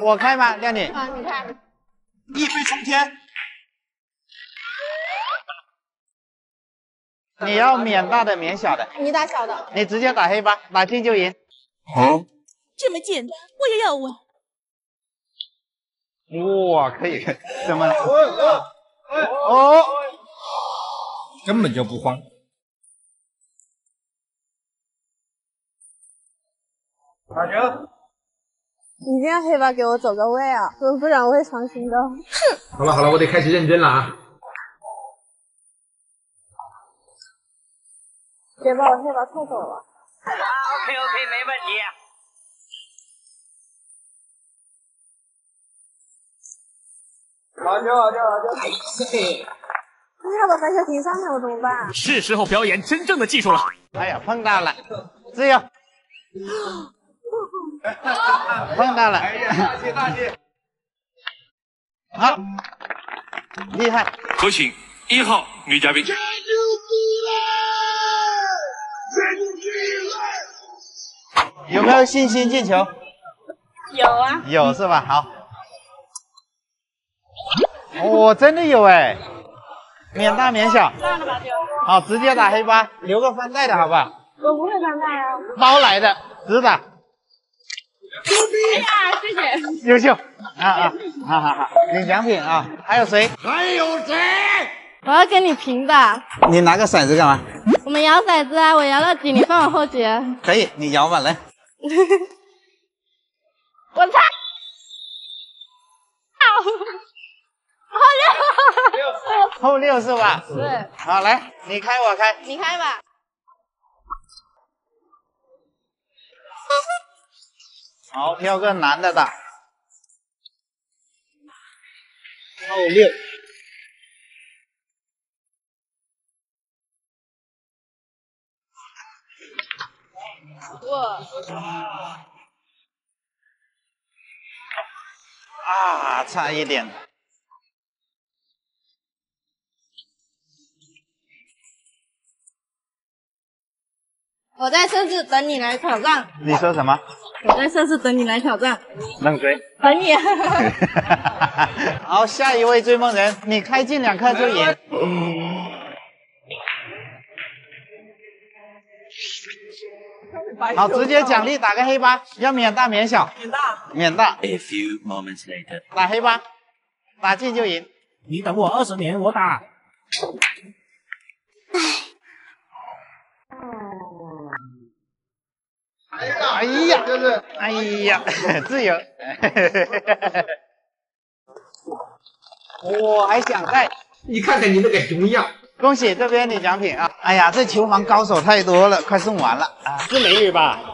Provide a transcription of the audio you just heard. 我开吗，靓女？啊，你开。一飞冲天。你要免大的免小的。你打小的。你直接打黑吧，打进就赢。好。这么简单，我也要玩。哇，可以，怎么了？哦，根本就不慌。 打折，一定要黑吧，给我走个位啊！不然我会伤心的。哼！好了好了，我得开始认真了啊！别把我黑吧送走了。啊 ，OK OK， 没问题。好球好球好球！哎呀，那我白小婷上来我怎么办？是时候表演真正的技术了。哎呀，碰到了，自由。 碰到了！哎呀，大气大气，好，厉害！有请1号女嘉宾。太牛逼了！有没有信心进球？有啊。有是吧？好。我、哦、真的有哎，免大免小。算了吧，就。好，直接打黑八，留个翻带的好不好？我不会翻带啊。包来的，直打。 哎呀，谢谢，优秀啊啊，好好好，领奖品啊！还有谁？还有谁？我要跟你平的。你拿个骰子干嘛？我们摇骰子啊，我摇到底，你放我后截。可以，你摇吧，来。我猜。后六。后六是吧？是。好，来，你开我开。你开吧。 好，挑个男的打。后六。哇！啊，差一点。我在设置等你来挑战。你说什么？ 我在设置等你来挑战，等谁？等你。好，下一位追梦人，你开进2颗就赢。好，直接奖励打个黑八，要免大免小。免大。免大。A few moments later， 打黑八，打进就赢。你等我20年，我打。哎呀，就是，哎呀，自由，我还想带，你看看你那个熊样。恭喜这边领奖品啊！哎呀，这球防高手太多了，快送完了啊！是美女吧？